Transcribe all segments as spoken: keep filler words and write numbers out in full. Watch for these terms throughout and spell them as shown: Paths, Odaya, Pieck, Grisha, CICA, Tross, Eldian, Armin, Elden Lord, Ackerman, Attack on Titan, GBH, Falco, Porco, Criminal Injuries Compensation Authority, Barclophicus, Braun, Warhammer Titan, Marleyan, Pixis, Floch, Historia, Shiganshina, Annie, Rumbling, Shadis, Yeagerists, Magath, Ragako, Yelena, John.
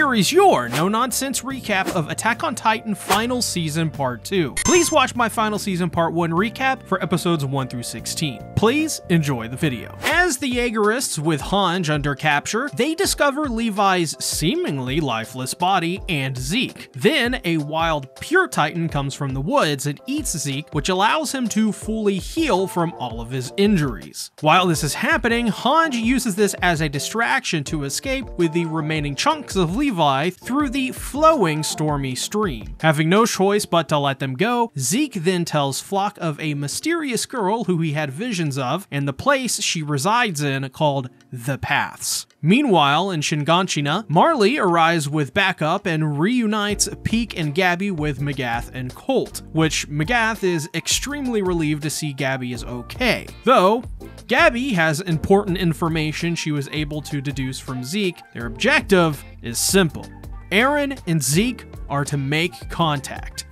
here is your no-nonsense recap of Attack on Titan Final Season Part two. Please watch my Final Season Part one recap for episodes one through sixteen. Please enjoy the video. As the Yeagerists with Hanji under capture, they discover Levi's seemingly lifeless body and Zeke. Then a wild pure Titan comes from the woods and eats Zeke, which allows him to fully heal from all of his injuries. While this is happening, Hanji uses this as a distraction to escape with the remaining chunks of Levi through the flowing stormy stream. Having no choice but to let them go, Zeke then tells Floch of a mysterious girl who he had visions of and the place she resides in called the Paths. Meanwhile, in Shiganshina, Marley arrives with backup and reunites Pieck and Gabi with Magath and Colt, which Magath is extremely relieved to see Gabi is okay. Though, Gabi has important information she was able to deduce from Zeke. Their objective is simple. Eren and Zeke are to make contact.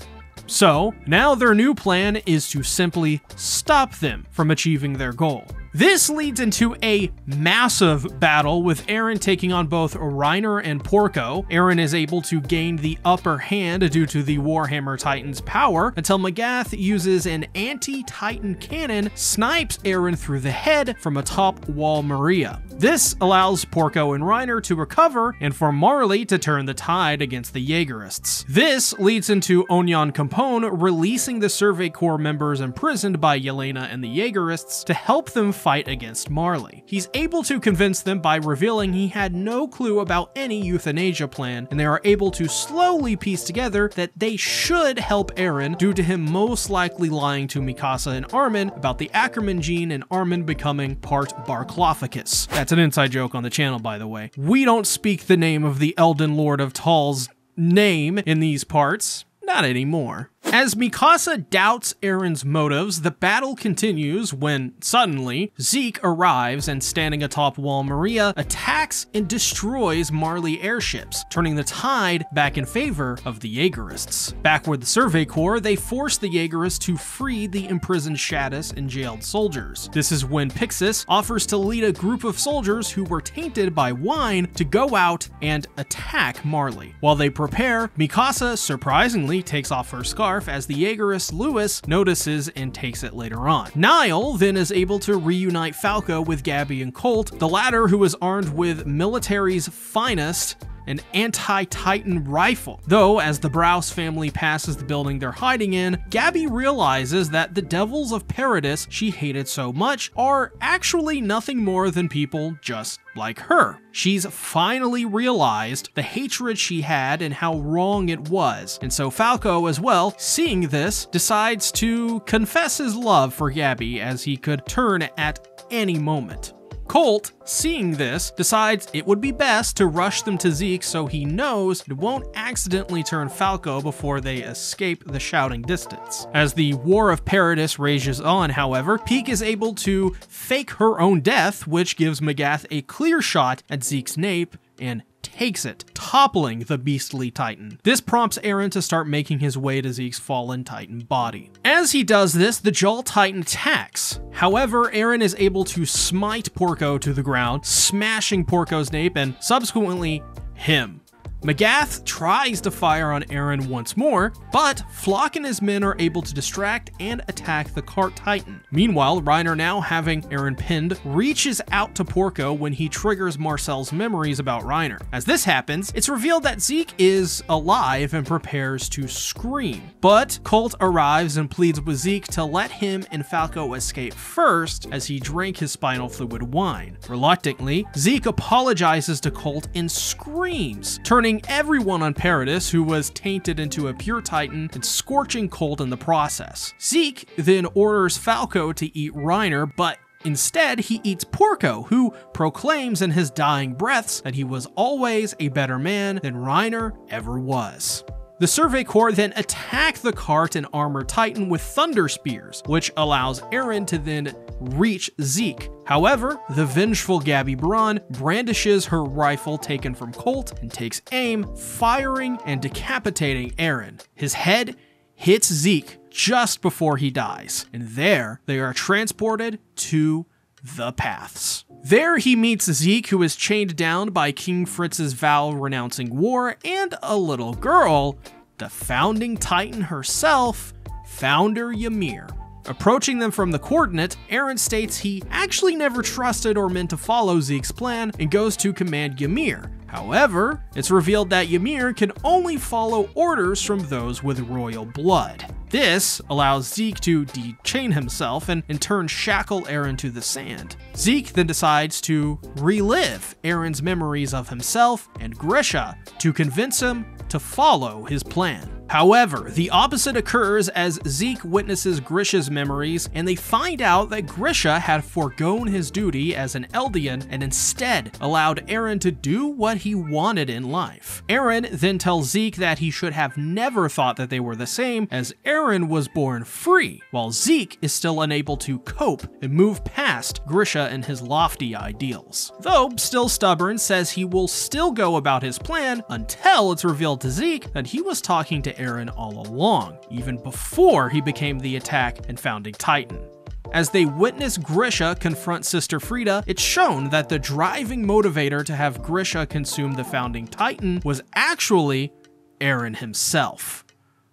So, now their new plan is to simply stop them from achieving their goal. This leads into a massive battle with Eren taking on both Reiner and Porco. Eren is able to gain the upper hand due to the Warhammer Titan's power until Magath uses an anti-Titan cannon, snipes Eren through the head from atop Wall Maria. This allows Porco and Reiner to recover and for Marley to turn the tide against the Yeagerists. This leads into Onyankopon releasing the Survey Corps members imprisoned by Yelena and the Yeagerists to help them fight against Marley. He's able to convince them by revealing he had no clue about any euthanasia plan, and they are able to slowly piece together that they should help Eren due to him most likely lying to Mikasa and Armin about the Ackerman gene and Armin becoming part Barclophicus. That's an inside joke on the channel, by the way. We don't speak the name of the Elden Lord of Tal's name in these parts. Not anymore. As Mikasa doubts Eren's motives, the battle continues when, suddenly, Zeke arrives and standing atop Wall Maria, attacks and destroys Marley airships, turning the tide back in favor of the Yeagerists. Back with the Survey Corps, they force the Yeagerists to free the imprisoned Shadis and jailed soldiers. This is when Pixis offers to lead a group of soldiers who were tainted by wine to go out and attack Marley. While they prepare, Mikasa, surprisingly, takes off her scarf as the Yeagerist Lewis notices and takes it later on. Niall then is able to reunite Falco with Gabi and Colt, the latter who is armed with military's finest, an anti-Titan rifle. Though, as the Browse family passes the building they're hiding in, Gabi realizes that the devils of Paradis she hated so much are actually nothing more than people just like her. She's finally realized the hatred she had and how wrong it was, and so Falco as well, seeing this, decides to confess his love for Gabi as he could turn at any moment. Colt, seeing this, decides it would be best to rush them to Zeke so he knows it won't accidentally turn Falco before they escape the shouting distance. As the War of Paradis rages on, however, Pieck is able to fake her own death, which gives Magath a clear shot at Zeke's nape and takes it, toppling the beastly Titan. This prompts Eren to start making his way to Zeke's fallen Titan body. As he does this, the Jaw Titan attacks. However, Eren is able to smite Porco to the ground, smashing Porco's nape and subsequently him. Magath tries to fire on Eren once more, but Floch and his men are able to distract and attack the Cart Titan. Meanwhile, Reiner, now having Eren pinned, reaches out to Porco when he triggers Marcel's memories about Reiner. As this happens, it's revealed that Zeke is alive and prepares to scream. But Colt arrives and pleads with Zeke to let him and Falco escape first as he drank his spinal fluid wine. Reluctantly, Zeke apologizes to Colt and screams, turning everyone on Paradis who was tainted into a pure Titan and scorching Colt in the process. Zeke then orders Falco to eat Reiner, but instead he eats Porco, who proclaims in his dying breaths that he was always a better man than Reiner ever was. The Survey Corps then attack the Cart and Armor Titan with Thunder Spears, which allows Eren to then reach Zeke. However, the vengeful Gabi Braun brandishes her rifle taken from Colt and takes aim, firing and decapitating Eren. His head hits Zeke just before he dies, and there they are transported to the Paths. There he meets Zeke, who is chained down by King Fritz's vow renouncing war, and a little girl, the Founding Titan herself, Founder Ymir. Approaching them from the coordinate, Eren states he actually never trusted or meant to follow Zeke's plan and goes to command Ymir. However, it's revealed that Ymir can only follow orders from those with royal blood. This allows Zeke to de-chain himself and in turn shackle Eren to the sand. Zeke then decides to relive Eren's memories of himself and Grisha to convince him to follow his plan. However, the opposite occurs as Zeke witnesses Grisha's memories, and they find out that Grisha had foregone his duty as an Eldian and instead allowed Eren to do what he wanted in life. Eren then tells Zeke that he should have never thought that they were the same, as Eren was born free, while Zeke is still unable to cope and move past Grisha and his lofty ideals. Though still stubborn, says he will still go about his plan until it's revealed to Zeke that he was talking to Eren all along, even before he became the Attack and Founding Titan. As they witness Grisha confront Sister Frida, it's shown that the driving motivator to have Grisha consume the Founding Titan was actually Eren himself.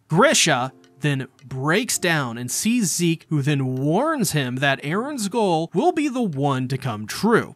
Grisha then breaks down and sees Zeke, who then warns him that Eren's goal will be the one to come true,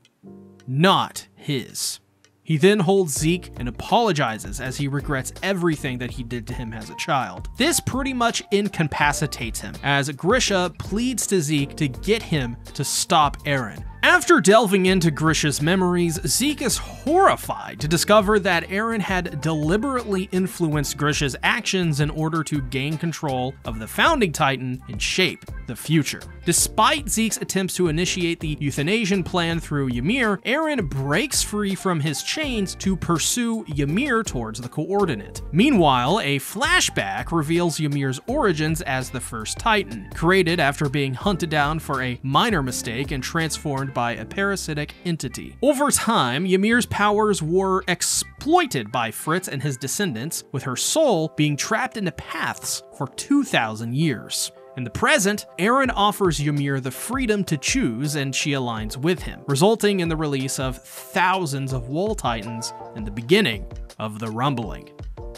not his. He then holds Zeke and apologizes as he regrets everything that he did to him as a child. This pretty much incapacitates him, as Grisha pleads to Zeke to get him to stop Eren. After delving into Grisha's memories, Zeke is horrified to discover that Eren had deliberately influenced Grisha's actions in order to gain control of the Founding Titan and shape the future. Despite Zeke's attempts to initiate the euthanasia plan through Ymir, Eren breaks free from his chains to pursue Ymir towards the coordinate. Meanwhile, a flashback reveals Ymir's origins as the first Titan, created after being hunted down for a minor mistake and transformed by a parasitic entity. Over time, Ymir's powers were exploited by Fritz and his descendants, with her soul being trapped into Paths for two thousand years. In the present, Eren offers Ymir the freedom to choose, and she aligns with him, resulting in the release of thousands of Wall Titans and the beginning of the Rumbling.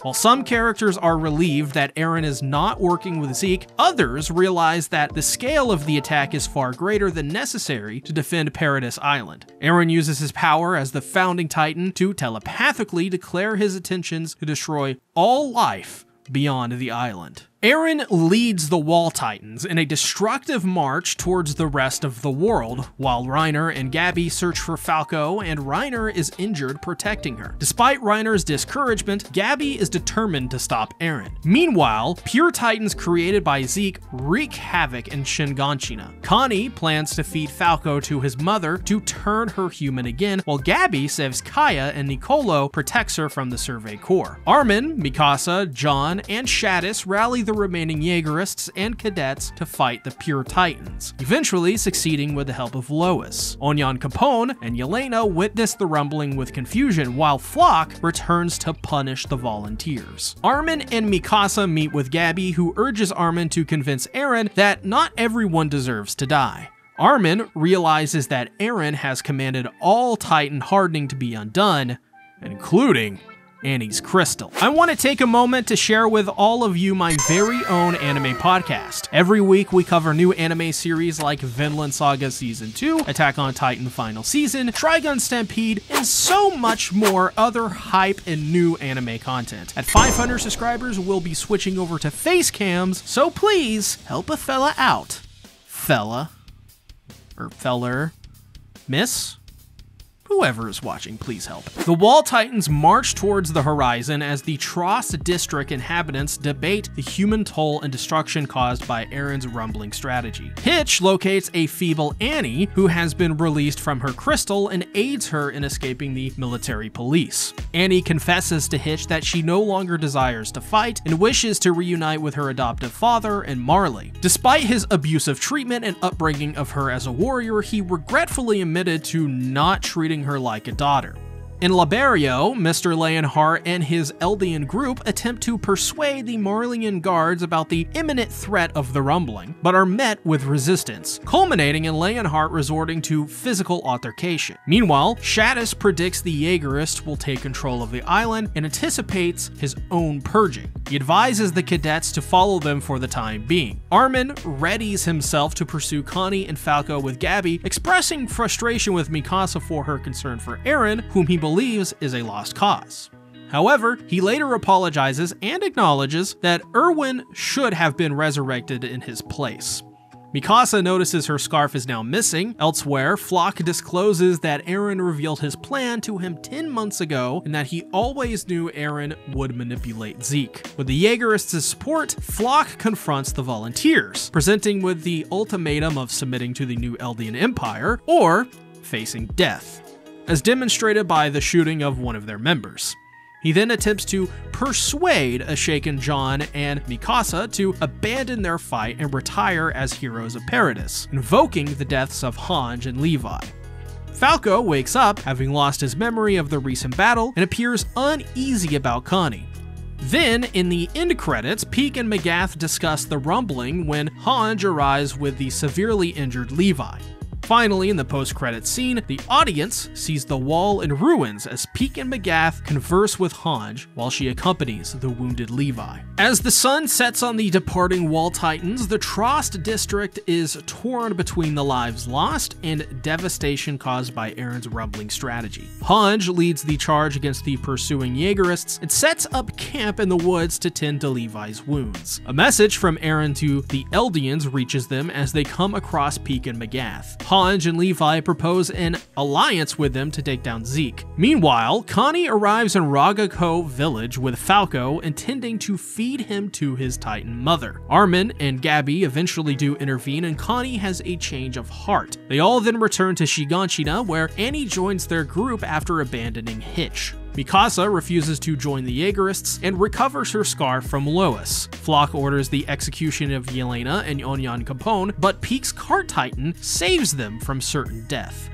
While some characters are relieved that Eren is not working with Zeke, others realize that the scale of the attack is far greater than necessary to defend Paradis Island. Eren uses his power as the Founding Titan to telepathically declare his intentions to destroy all life beyond the island. Eren leads the Wall Titans in a destructive march towards the rest of the world, while Reiner and Gabi search for Falco, and Reiner is injured protecting her. Despite Reiner's discouragement, Gabi is determined to stop Eren. Meanwhile, pure Titans created by Zeke wreak havoc in Shiganshina. Connie plans to feed Falco to his mother to turn her human again, while Gabi saves Kaya and Nicolo protects her from the Survey Corps. Armin, Mikasa, John, and Shadis rally the The remaining Yeagerists and cadets to fight the pure Titans, eventually succeeding with the help of Lois. Onyankopon and Yelena witness the Rumbling with confusion, while Floch returns to punish the volunteers. Armin and Mikasa meet with Gabi, who urges Armin to convince Eren that not everyone deserves to die. Armin realizes that Eren has commanded all Titan hardening to be undone, including Annie's crystal. I want to take a moment to share with all of you my very own anime podcast. Every week we cover new anime series like Vinland Saga Season two, Attack on Titan Final Season, Trigun Stampede, and so much more other hype and new anime content. At five hundred subscribers, we'll be switching over to face cams, so please help a fella out. Fella, or feller, miss? Whoever is watching, please help. The Wall Titans march towards the horizon as the Tross District inhabitants debate the human toll and destruction caused by Eren's rumbling strategy. Hitch locates a feeble Annie who has been released from her crystal and aids her in escaping the military police. Annie confesses to Hitch that she no longer desires to fight and wishes to reunite with her adoptive father and Marley. Despite his abusive treatment and upbringing of her as a warrior, he regretfully admitted to not treating her like a daughter. In Liberio, Mister Leonhart and his Eldian group attempt to persuade the Marleyan guards about the imminent threat of the Rumbling, but are met with resistance, culminating in Leonhart resorting to physical altercation. Meanwhile, Shadis predicts the Yeagerists will take control of the island and anticipates his own purging. He advises the cadets to follow them for the time being. Armin readies himself to pursue Connie and Falco with Gabi, expressing frustration with Mikasa for her concern for Eren, whom he believes believes is a lost cause. However, he later apologizes and acknowledges that Erwin should have been resurrected in his place. Mikasa notices her scarf is now missing. Elsewhere, Floch discloses that Eren revealed his plan to him ten months ago and that he always knew Eren would manipulate Zeke. With the Yeagerists' support, Floch confronts the volunteers, presenting with the ultimatum of submitting to the new Eldian Empire or facing death, as demonstrated by the shooting of one of their members. He then attempts to persuade a shaken John and Mikasa to abandon their fight and retire as heroes of Paradis, invoking the deaths of Hanji and Levi. Falco wakes up, having lost his memory of the recent battle, and appears uneasy about Connie. Then, in the end credits, Pieck and Magath discuss the Rumbling when Hanji arrives with the severely injured Levi. Finally, in the post-credits scene, the audience sees the wall in ruins as Pieck and Magath converse with Hanji while she accompanies the wounded Levi. As the sun sets on the departing Wall Titans, the Trost district is torn between the lives lost and devastation caused by Eren's rumbling strategy. Hanji leads the charge against the pursuing Yeagerists and sets up camp in the woods to tend to Levi's wounds. A message from Eren to the Eldians reaches them as they come across Pieck and Magath. Hanji and Levi propose an alliance with them to take down Zeke. Meanwhile, Connie arrives in Ragako village with Falco, intending to feed him to his Titan mother. Armin and Gabi eventually do intervene, and Connie has a change of heart. They all then return to Shiganshina, where Annie joins their group after abandoning Hitch. Mikasa refuses to join the Yeagerists and recovers her scarf from Lois. Floch orders the execution of Yelena and Onyankopon, but Pieck's cart titan saves them from certain death.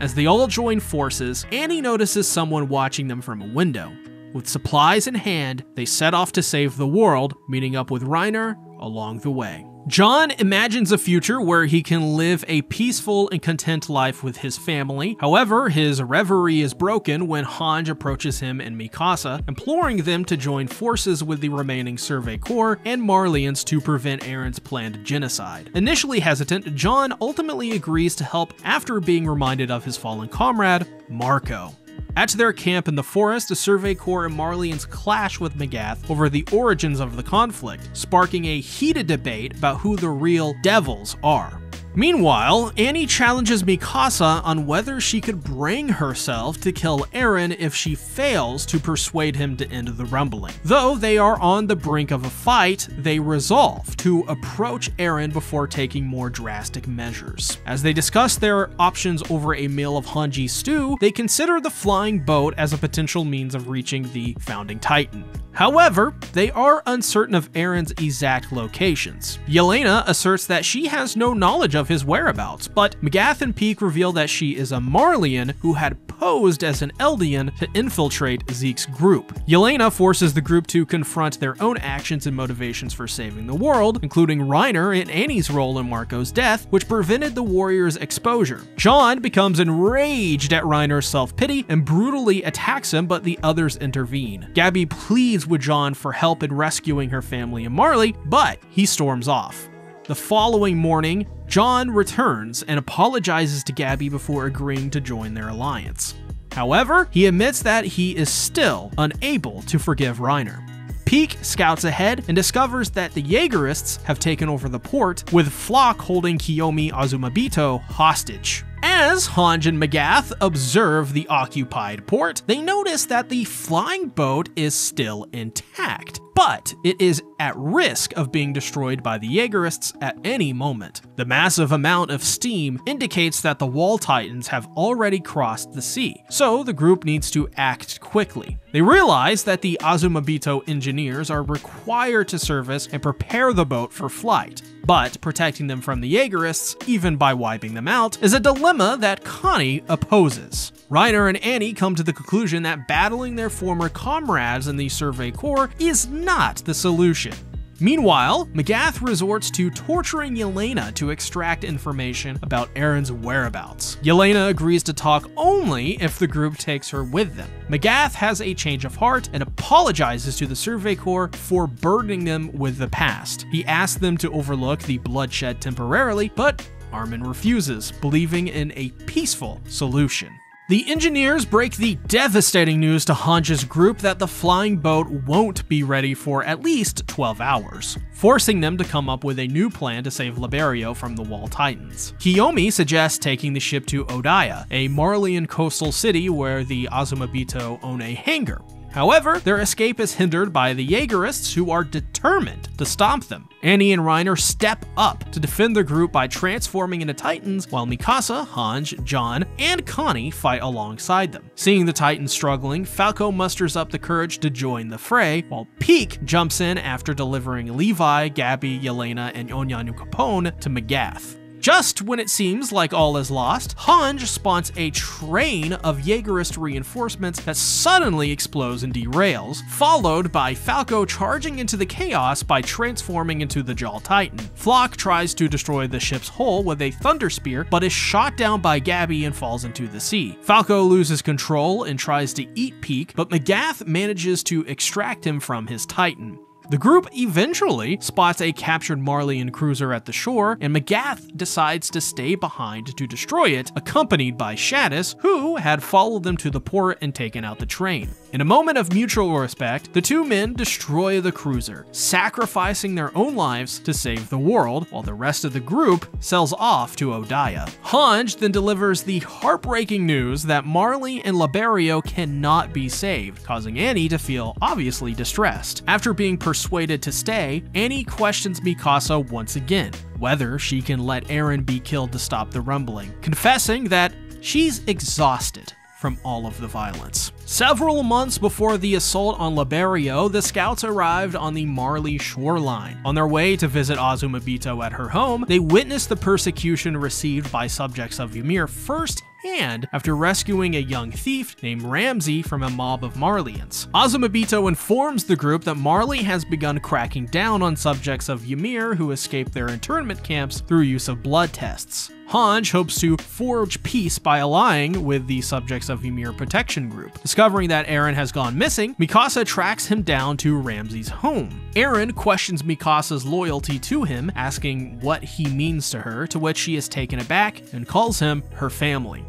As they all join forces, Annie notices someone watching them from a window. With supplies in hand, they set off to save the world, meeting up with Reiner along the way. John imagines a future where he can live a peaceful and content life with his family. However, his reverie is broken when Hanji approaches him and Mikasa, imploring them to join forces with the remaining Survey Corps and Marleyans to prevent Eren's planned genocide. Initially hesitant, John ultimately agrees to help after being reminded of his fallen comrade, Marco. At their camp in the forest, the Survey Corps and Marleyans clash with Magath over the origins of the conflict, sparking a heated debate about who the real devils are. Meanwhile, Annie challenges Mikasa on whether she could bring herself to kill Eren if she fails to persuade him to end the rumbling. Though they are on the brink of a fight, they resolve to approach Eren before taking more drastic measures. As they discuss their options over a meal of Hanji stew, they consider the flying boat as a potential means of reaching the Founding Titan. However, they are uncertain of Eren's exact locations. Yelena asserts that she has no knowledge of his whereabouts, but Magath and Pieck reveal that she is a Marleyan who had posed as an Eldian to infiltrate Zeke's group. Yelena forces the group to confront their own actions and motivations for saving the world, including Reiner and Annie's role in Marco's death, which prevented the warriors' exposure. John becomes enraged at Reiner's self-pity and brutally attacks him, but the others intervene. Gabi pleads with John for help in rescuing her family and Marley, but he storms off. The following morning, John returns and apologizes to Gabi before agreeing to join their alliance. However, he admits that he is still unable to forgive Reiner. Pieck scouts ahead and discovers that the Yeagerists have taken over the port, with Floch holding Kiyomi Azumabito hostage. As Hanji and Magath observe the occupied port, they notice that the flying boat is still intact. but it is at risk of being destroyed by the Yeagerists at any moment. The massive amount of steam indicates that the Wall Titans have already crossed the sea, so the group needs to act quickly. They realize that the Azumabito engineers are required to service and prepare the boat for flight, but protecting them from the Yeagerists, even by wiping them out, is a dilemma that Connie opposes. Reiner and Annie come to the conclusion that battling their former comrades in the Survey Corps is not the solution. Meanwhile, Magath resorts to torturing Yelena to extract information about Eren's whereabouts. Yelena agrees to talk only if the group takes her with them. Magath has a change of heart and apologizes to the Survey Corps for burdening them with the past. He asks them to overlook the bloodshed temporarily, but Armin refuses, believing in a peaceful solution. The engineers break the devastating news to Hanji's group that the flying boat won't be ready for at least twelve hours, forcing them to come up with a new plan to save Liberio from the Wall Titans. Kiyomi suggests taking the ship to Odaya, a Marleyan coastal city where the Azumabito own a hangar. However, their escape is hindered by the Yeagerists, who are determined to stop them. Annie and Reiner step up to defend the group by transforming into Titans, while Mikasa, Hanj, John, and Connie fight alongside them. Seeing the Titans struggling, Falco musters up the courage to join the fray, while Pieck jumps in after delivering Levi, Gabi, Yelena, and Onyankopon to Magath. Just when it seems like all is lost, Hanj spawns a train of Yeagerist reinforcements that suddenly explodes and derails, followed by Falco charging into the chaos by transforming into the Jaw Titan. Floch tries to destroy the ship's hull with a thunder spear, but is shot down by Gabi and falls into the sea. Falco loses control and tries to eat Pieck, but Magath manages to extract him from his Titan. The group eventually spots a captured Marleyan cruiser at the shore, and Magath decides to stay behind to destroy it, accompanied by Shadis, who had followed them to the port and taken out the train. In a moment of mutual respect, the two men destroy the cruiser, sacrificing their own lives to save the world, while the rest of the group sails off to Odaya. Hanj then delivers the heartbreaking news that Marley and Liberio cannot be saved, causing Annie to feel obviously distressed. After being pursued Persuaded to stay, Annie questions Mikasa once again, whether she can let Eren be killed to stop the Rumbling, confessing that she's exhausted from all of the violence. Several months before the assault on Liberio, the scouts arrived on the Marley shoreline. On their way to visit Azumabito at her home, they witnessed the persecution received by subjects of Ymir firsthand after rescuing a young thief named Ramsey from a mob of Marleyans. Azumabito informs the group that Marley has begun cracking down on subjects of Ymir who escaped their internment camps through use of blood tests. Hanj hopes to forge peace by allying with the subjects of Ymir Protection Group. Discovering that Eren has gone missing, Mikasa tracks him down to Ramsey's home. Eren questions Mikasa's loyalty to him, asking what he means to her, to which she is taken aback and calls him her family.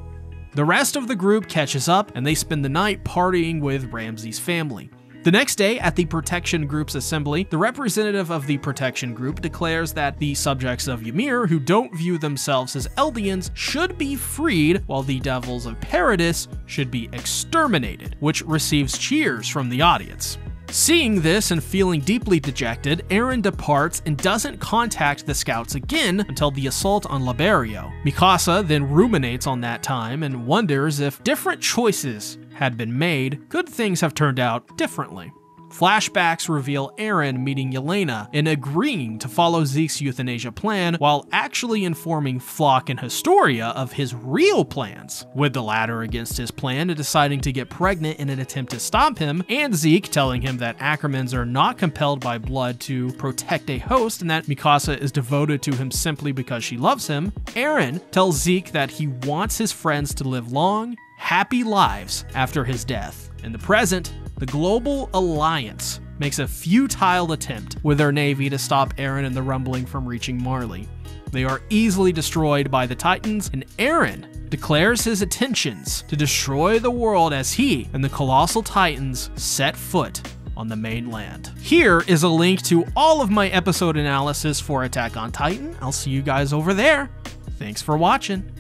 The rest of the group catches up and they spend the night partying with Ramsey's family. The next day, at the Protection Group's assembly, the representative of the Protection Group declares that the subjects of Ymir, who don't view themselves as Eldians, should be freed, while the devils of Paradis should be exterminated, which receives cheers from the audience. Seeing this and feeling deeply dejected, Eren departs and doesn't contact the scouts again until the assault on Liberio. Mikasa then ruminates on that time and wonders if different choices had been made, could things have turned out differently? Flashbacks reveal Eren meeting Yelena and agreeing to follow Zeke's euthanasia plan while actually informing Floch and Historia of his real plans, with the latter against his plan and deciding to get pregnant in an attempt to stop him, and Zeke telling him that Ackermans are not compelled by blood to protect a host and that Mikasa is devoted to him simply because she loves him. Eren tells Zeke that he wants his friends to live long, happy lives after his death. In the present, the Global Alliance makes a futile attempt with their navy to stop Eren and the Rumbling from reaching Marley. They are easily destroyed by the Titans, and Eren declares his intentions to destroy the world as he and the Colossal Titans set foot on the mainland. Here is a link to all of my episode analysis for Attack on Titan. I'll see you guys over there. Thanks for watching.